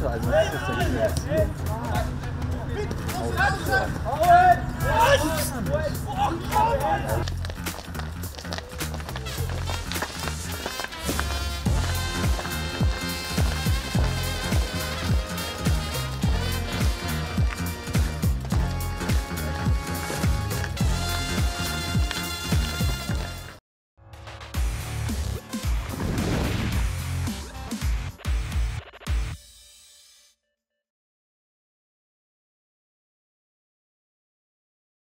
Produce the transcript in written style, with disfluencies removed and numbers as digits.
Seite, also das ist ja nicht mehr Ziel. Auf,